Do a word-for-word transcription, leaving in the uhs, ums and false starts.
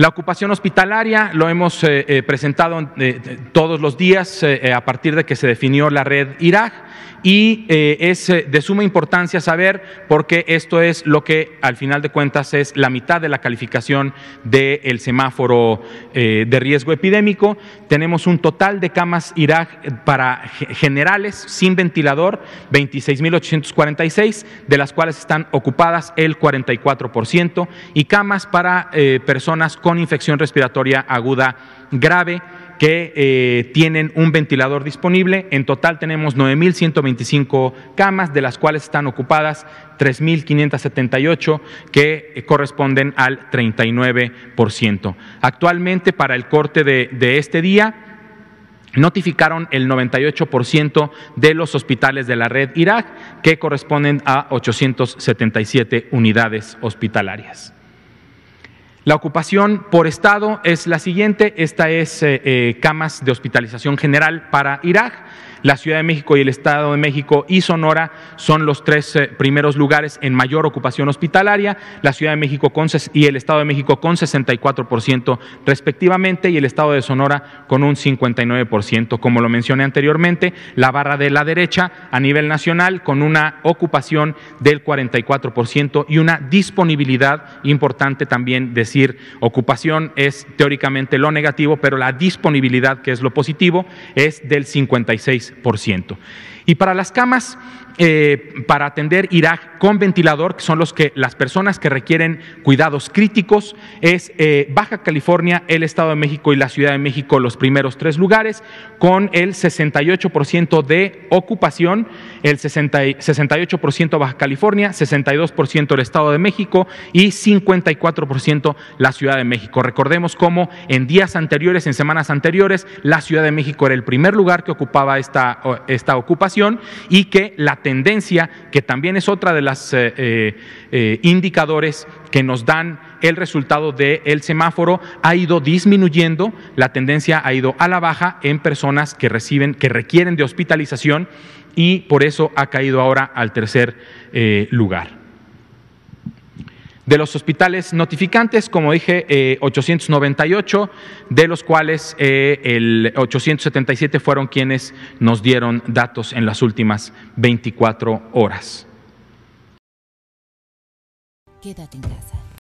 La ocupación hospitalaria lo hemos eh, eh, presentado eh, todos los días eh, a partir de que se definió la red I R A G y eh, es de suma importancia saber, porque esto es lo que al final de cuentas es la mitad de la calificación del semáforo eh, de riesgo epidémico. Tenemos un total de camas I R A G para generales sin ventilador, veintiséis mil ochocientos cuarenta y seis, de las cuales están ocupadas el cuarenta y cuatro por ciento, y camas para eh, personas con con infección respiratoria aguda grave que eh, tienen un ventilador disponible. En total tenemos nueve mil ciento veinticinco camas, de las cuales están ocupadas tres mil quinientos setenta y ocho, que corresponden al treinta y nueve por ciento. Actualmente, para el corte de, de este día, notificaron el noventa y ocho por ciento de los hospitales de la red I R A G, que corresponden a ochocientas setenta y siete unidades hospitalarias. La ocupación por estado es la siguiente. Esta es eh, eh, camas de hospitalización general para I R A G. La Ciudad de México y el Estado de México y Sonora son los tres eh, primeros lugares en mayor ocupación hospitalaria, la Ciudad de México con y el Estado de México con sesenta y cuatro por ciento respectivamente, y el Estado de Sonora con un cincuenta y nueve por ciento. Como lo mencioné anteriormente, la barra de la derecha a nivel nacional con una ocupación del cuarenta y cuatro por ciento y una disponibilidad importante también de decir, ocupación es teóricamente lo negativo, pero la disponibilidad, que es lo positivo, es del cincuenta y seis por ciento. Y para las camas eh, para atender I R A G con ventilador, que son los que, las personas que requieren cuidados críticos, es eh, Baja California, el Estado de México y la Ciudad de México los primeros tres lugares, con el sesenta y ocho por ciento de ocupación, el sesenta y ocho por ciento Baja California, sesenta y dos por ciento el Estado de México y cincuenta y cuatro por ciento la Ciudad de México. Recordemos cómo en días anteriores, en semanas anteriores, la Ciudad de México era el primer lugar que ocupaba esta, esta ocupación, y que la tendencia, que también es otra de las eh, eh, indicadores que nos dan el resultado del semáforo, ha ido disminuyendo. La tendencia ha ido a la baja en personas que reciben, que requieren de hospitalización, y por eso ha caído ahora al tercer eh, lugar. De los hospitales notificantes, como dije, eh, ochocientos noventa y ocho, de los cuales eh, el ochocientos setenta y siete fueron quienes nos dieron datos en las últimas veinticuatro horas. Quédate en casa.